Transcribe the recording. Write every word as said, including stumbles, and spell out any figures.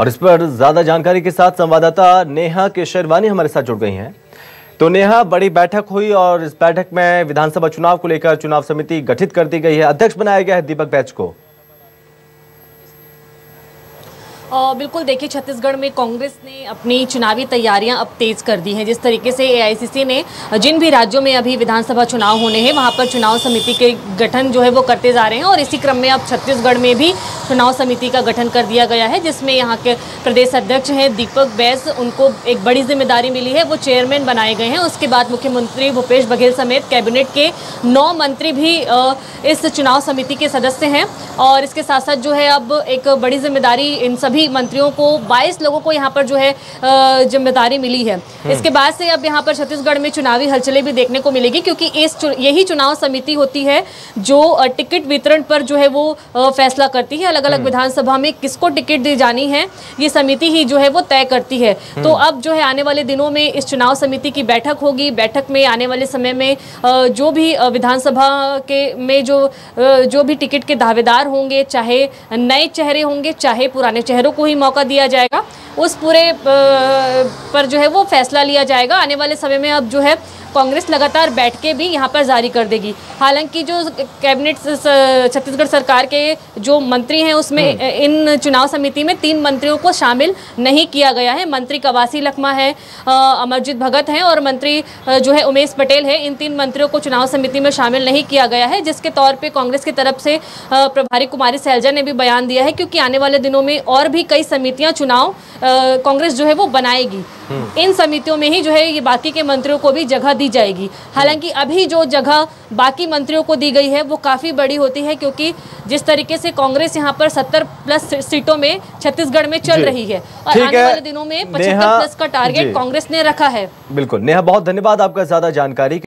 और इस पर ज्यादा जानकारी के साथ संवाददाता नेहा के शेरवानी हमारे साथ जुड़ गई हैं। तो नेहा, बड़ी बैठक हुई और इस बैठक में विधानसभा चुनाव को लेकर चुनाव समिति गठित कर दी गई है, अध्यक्ष बनाया गया है दीपक बैस को। और बिल्कुल देखिए, छत्तीसगढ़ में कांग्रेस ने अपनी चुनावी तैयारियां अब तेज़ कर दी हैं। जिस तरीके से एआईसीसी ने जिन भी राज्यों में अभी विधानसभा चुनाव होने हैं वहां पर चुनाव समिति के गठन जो है वो करते जा रहे हैं, और इसी क्रम में अब छत्तीसगढ़ में भी चुनाव समिति का गठन कर दिया गया है, जिसमें यहाँ के प्रदेश अध्यक्ष हैं दीपक बैस, उनको एक बड़ी जिम्मेदारी मिली है, वो चेयरमैन बनाए गए हैं। उसके बाद मुख्यमंत्री भूपेश बघेल समेत कैबिनेट के नौ मंत्री भी इस चुनाव समिति के सदस्य हैं, और इसके साथ साथ जो है अब एक बड़ी जिम्मेदारी इन सभी मंत्रियों को, बाईस लोगों को यहाँ पर जो है जिम्मेदारी मिली है। इसके बाद से अब यहाँ पर छत्तीसगढ़ में चुनावी हलचले भी देखने को मिलेगी, क्योंकि इस यही चुनाव समिति होती है जो टिकट वितरण पर जो है वो फैसला करती है। अलग अलग विधानसभा में किसको टिकट दी जानी है ये समिति ही जो है वो तय करती है। तो अब जो है आने वाले दिनों में इस चुनाव समिति की बैठक होगी। बैठक में आने वाले समय में जो भी विधानसभा के में जो जो भी टिकट के दावेदार होंगे, चाहे नए चेहरे होंगे चाहे पुराने चेहरे को ही मौका दिया जाएगा, उस पूरे पर जो है वो फैसला लिया जाएगा। आने वाले समय में अब जो है कांग्रेस लगातार बैठकें भी यहाँ पर जारी कर देगी। हालांकि जो कैबिनेट छत्तीसगढ़ सरकार के जो मंत्री हैं उसमें इन चुनाव समिति में तीन मंत्रियों को शामिल नहीं किया गया है। मंत्री कवासी लखमा है, अमरजीत भगत हैं और मंत्री जो है उमेश पटेल है। इन तीन मंत्रियों को चुनाव समिति में शामिल नहीं किया गया है, जिसके तौर पर कांग्रेस की तरफ से प्रभारी कुमारी सैलजा ने भी बयान दिया है, क्योंकि आने वाले दिनों में और भी कई समितियाँ चुनाव कांग्रेस जो है वो बनाएगी। इन समितियों में ही जो है ये बाकी के मंत्रियों को भी जगह दी जाएगी। हालांकि अभी जो जगह बाकी मंत्रियों को दी गई है वो काफ़ी बड़ी होती है, क्योंकि जिस तरीके से कांग्रेस यहां पर सत्तर प्लस सीटों में छत्तीसगढ़ में चल रही है और आने वाले दिनों में पचहत्तर प्लस का टारगेट कांग्रेस ने रखा है। बिल्कुल नेहा, बहुत धन्यवाद आपका ज्यादा जानकारी।